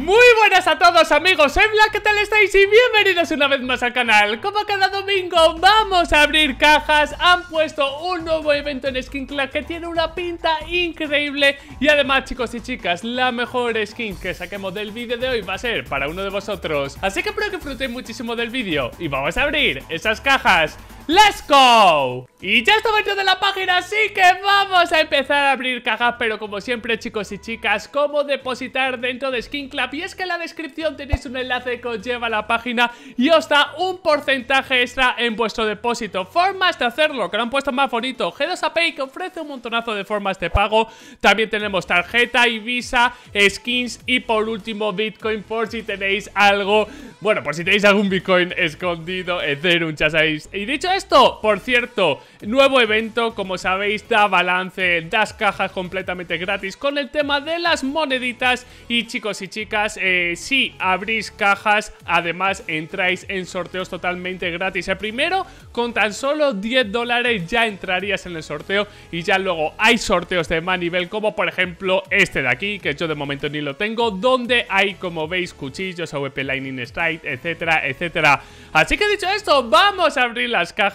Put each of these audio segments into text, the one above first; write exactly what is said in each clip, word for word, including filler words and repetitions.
Muy buenas a todos amigos, soy Black, ¿qué tal estáis? Y bienvenidos una vez más al canal. Como cada domingo vamos a abrir cajas. Han puesto un nuevo evento en Skin Club que tiene una pinta increíble. Y además chicos y chicas, la mejor skin que saquemos del vídeo de hoy va a ser para uno de vosotros. Así que espero que disfrutéis muchísimo del vídeo y vamos a abrir esas cajas. ¡Let's go! Y ya estamos dentro de la página, así que vamos a empezar a abrir cajas. Pero como siempre chicos y chicas, ¿cómo depositar dentro de Skin Club? Y es que en la descripción tenéis un enlace que os lleva a la página y os da un porcentaje extra en vuestro depósito. Formas de hacerlo, que lo han puesto más bonito. G dos A P I que ofrece un montonazo de formas de pago. También tenemos tarjeta, Visa, skins y por último Bitcoin, por si tenéis algo. Bueno, por si tenéis algún Bitcoin escondido, Ethereum, ya sabéis. Y dicho esto, por cierto, nuevo evento, como sabéis, da balance, das cajas completamente gratis con el tema de las moneditas. Y chicos y chicas, eh, si abrís cajas, además entráis en sorteos totalmente gratis. El primero, con tan solo diez dólares ya entrarías en el sorteo. Y ya luego hay sorteos de más nivel, como por ejemplo este de aquí, que yo de momento ni lo tengo, donde hay, como veis, cuchillos, A W P Lightning Stride, etcétera, etcétera. Así que dicho esto, vamos a abrir las cajas.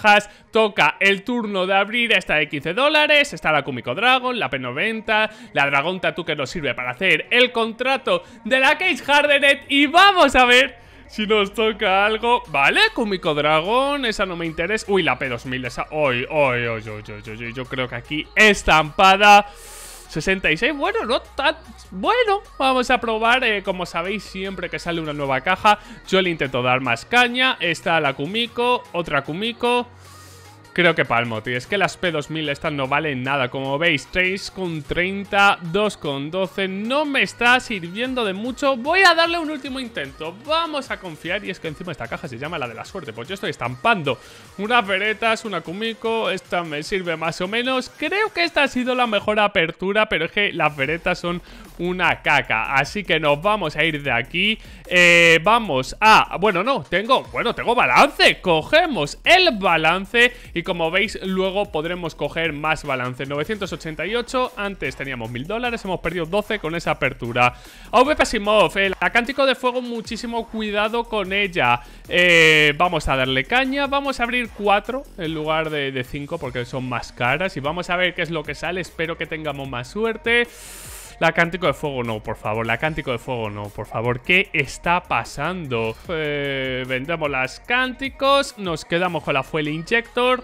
Toca el turno de abrir esta de quince dólares, está la Kumiko Dragon, la P noventa, la Dragon Tattoo que nos sirve para hacer el contrato de la Case Hardenet. Y vamos a ver si nos toca algo. Vale, Kumiko Dragon, esa no me interesa. Uy, la P dos mil, esa, hoy, hoy, hoy, hoy, hoy, yo creo que aquí estampada sesenta y seis, bueno, no tan... Bueno, vamos a probar, eh, como sabéis, siempre que sale una nueva caja yo le intento dar más caña. Está la Kumiko, otra Kumiko. Creo que palmo, tío, es que las P dos mil estas no valen nada. Como veis, tres con treinta, dos con doce, no me está sirviendo de mucho. Voy a darle un último intento, vamos a confiar. Y es que encima esta caja se llama la de la suerte, pues yo estoy estampando unas veretas, una Kumiko, esta me sirve más o menos. Creo que esta ha sido la mejor apertura, pero es que las veretas son una caca, así que nos vamos a ir de aquí. eh, Vamos a... bueno, no, tengo... bueno, tengo balance, cogemos el balance y como veis, luego podremos coger más balance. novecientos ochenta y ocho, antes teníamos mil dólares, hemos perdido doce con esa apertura. A W P Asimov, el acántico de fuego, muchísimo cuidado con ella. eh, Vamos a darle caña, vamos a abrir cuatro en lugar de cinco porque son más caras. Y vamos a ver qué es lo que sale, espero que tengamos más suerte. La Cántico de Fuego no, por favor, la Cántico de Fuego no, por favor. ¿Qué está pasando? Eh, vendemos las Cánticos, nos quedamos con la Fuel Injector.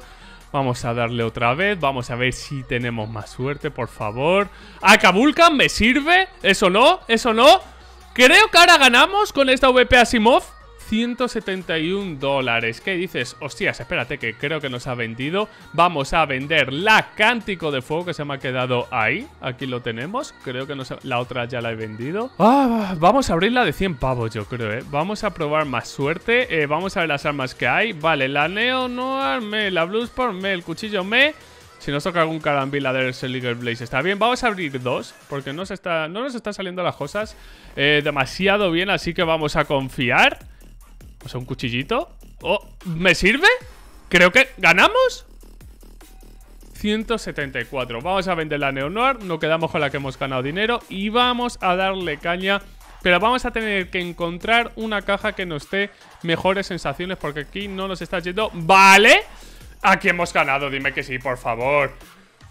Vamos a darle otra vez, vamos a ver si tenemos más suerte, por favor. ¿Acá Vulcan me sirve? ¿Eso no? ¿Eso no? Creo que ahora ganamos con esta A W P Asimov. ciento setenta y un dólares. ¿Qué dices? Hostias, espérate que creo que nos ha vendido. Vamos a vender la Cántico de Fuego que se me ha quedado ahí. Aquí lo tenemos. Creo que nos ha... la otra ya la he vendido. Ah, vamos a abrir la de cien pavos yo creo, ¿eh? Vamos a probar más suerte. Eh, vamos a ver las armas que hay. Vale, la Neo-Noir, me, la Blues por me, el cuchillo me... Si nos toca algún karambit de Silver Blaze está bien. Vamos a abrir dos porque no, se está... no nos están saliendo las cosas eh, demasiado bien. Así que vamos a confiar. O sea, un cuchillito. Oh, ¿me sirve? Creo que... ¿ganamos? ciento setenta y cuatro. Vamos a vender la Neo-Noir. No quedamos con la que hemos ganado dinero. Y vamos a darle caña. Pero vamos a tener que encontrar una caja que nos dé mejores sensaciones, porque aquí no nos está yendo... ¡Vale! Aquí hemos ganado. Dime que sí, por favor.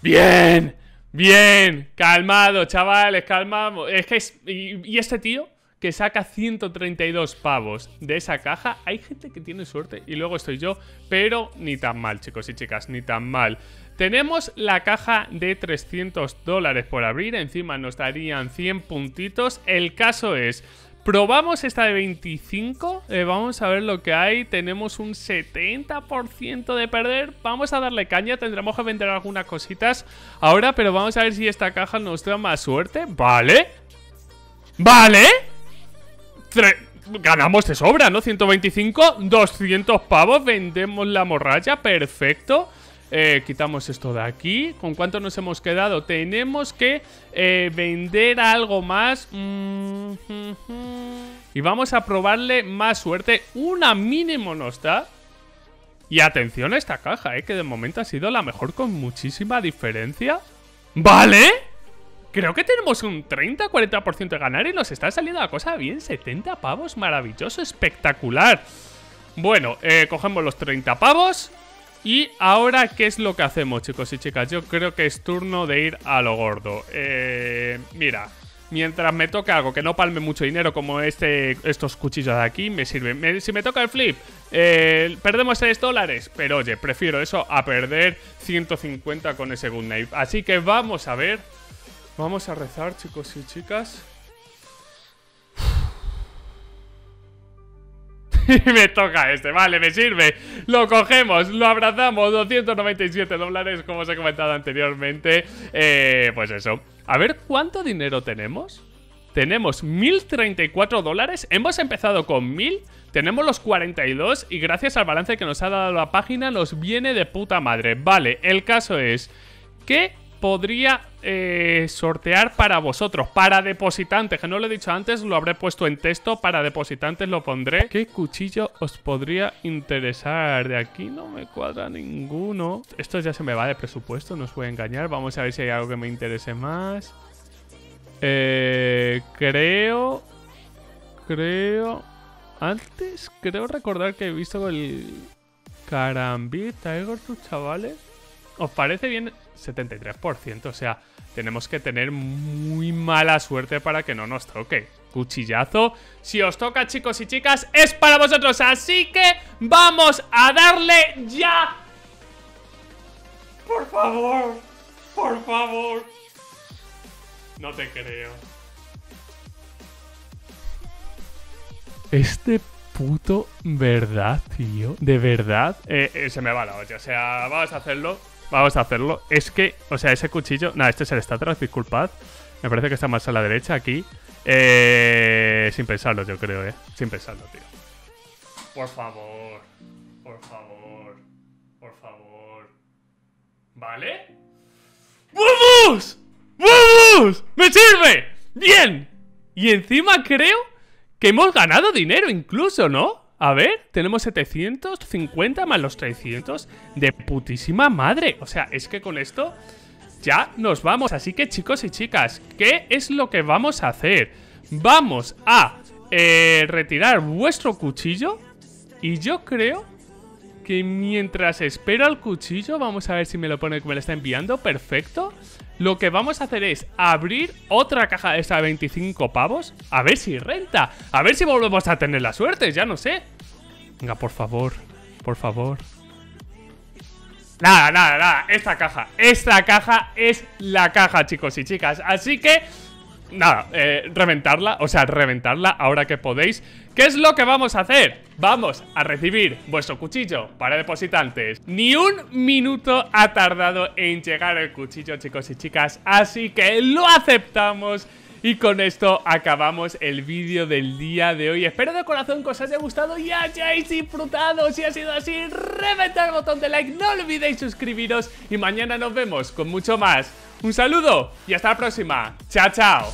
¡Bien! ¡Bien! Calmado, chavales. Calmamos. Es que... es... ¿y este tío? Que saca ciento treinta y dos pavos de esa caja. Hay gente que tiene suerte y luego estoy yo, pero ni tan mal, chicos y chicas, ni tan mal. Tenemos la caja de trescientos dólares por abrir, encima nos darían cien puntitos. El caso es, probamos esta de veinticinco, eh, vamos a ver lo que hay. Tenemos un setenta por ciento de perder, vamos a darle caña. Tendremos que vender algunas cositas ahora, pero vamos a ver si esta caja nos da más suerte. Vale, vale. Ganamos de sobra, ¿no? ciento veinticinco, doscientos pavos. Vendemos la morralla, perfecto. eh, Quitamos esto de aquí. ¿Con cuánto nos hemos quedado? Tenemos que eh, vender algo más. Y vamos a probarle más suerte. Una mínimo nos da. Y atención a esta caja, eh, que de momento ha sido la mejor con muchísima diferencia. ¿Vale? Creo que tenemos un treinta a cuarenta por ciento de ganar y nos está saliendo la cosa bien. setenta pavos, maravilloso, espectacular. Bueno, eh, cogemos los treinta pavos. Y ahora, ¿qué es lo que hacemos, chicos y chicas? Yo creo que es turno de ir a lo gordo. Eh, mira, mientras me toque algo que no palme mucho dinero, como este, estos cuchillos de aquí, me sirven. Me, si me toca el flip, eh, perdemos seis dólares. Pero oye, prefiero eso a perder ciento cincuenta con ese Good Knife. Así que vamos a ver. Vamos a rezar, chicos y chicas. Y me toca este, vale, me sirve. Lo cogemos, lo abrazamos. Doscientos noventa y siete dólares, como os he comentado anteriormente. eh, Pues eso. A ver, ¿cuánto dinero tenemos? Tenemos mil treinta y cuatro dólares. Hemos empezado con mil. Tenemos los cuarenta y dos. Y gracias al balance que nos ha dado la página, nos viene de puta madre. Vale, el caso es que podría eh, sortear para vosotros, para depositantes, que no lo he dicho antes, lo habré puesto en texto, para depositantes lo pondré. ¿Qué cuchillo os podría interesar? De aquí no me cuadra ninguno. Esto ya se me va de presupuesto, no os voy a engañar. Vamos a ver si hay algo que me interese más. Eh, creo... Creo... Antes creo recordar que he visto el... Karambit, Tiger, tus chavales. ¿Os parece bien? setenta y tres por ciento, o sea, tenemos que tener muy mala suerte para que no nos toque. Cuchillazo. Si os toca, chicos y chicas, es para vosotros. Así que vamos a darle ya. Por favor, por favor. No te creo. Este... puto verdad, tío. De verdad. Eh, eh, se me va la olla. O sea, vamos a hacerlo. Vamos a hacerlo. Es que, o sea, ese cuchillo... Nada, este es el Statras, disculpad. Me parece que está más a la derecha aquí. Eh, sin pensarlo, yo creo, eh. Sin pensarlo, tío. Por favor. Por favor. Por favor. ¿Vale? ¡Vamos! ¡Vamos! ¡Me sirve! ¡Bien! Y encima creo... que hemos ganado dinero incluso, ¿no? A ver, tenemos setecientos cincuenta más los trescientos. De putísima madre. O sea, es que con esto ya nos vamos. Así que, chicos y chicas, ¿qué es lo que vamos a hacer? Vamos a eh, retirar vuestro cuchillo. Y yo creo que mientras espero al cuchillo, vamos a ver si me lo pone que me lo está enviando. Perfecto. Lo que vamos a hacer es abrir otra caja de esta de veinticinco pavos. A ver si renta. A ver si volvemos a tener la suerte, ya no sé. Venga, por favor. Por favor. Nada, nada, nada. Esta caja. Esta caja es la caja, chicos y chicas. Así que... nada, eh, reventarla, o sea, reventarla ahora que podéis. ¿Qué es lo que vamos a hacer? Vamos a recibir vuestro cuchillo para depositantes. Ni un minuto ha tardado en llegar el cuchillo, chicos y chicas. Así que lo aceptamos. Y con esto acabamos el vídeo del día de hoy. Espero de corazón que os haya gustado y hayáis disfrutado. Si ha sido así, reventad el botón de like. No olvidéis suscribiros. Y mañana nos vemos con mucho más. Un saludo y hasta la próxima. Chao, chao.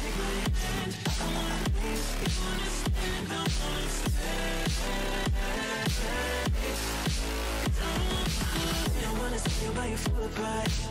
But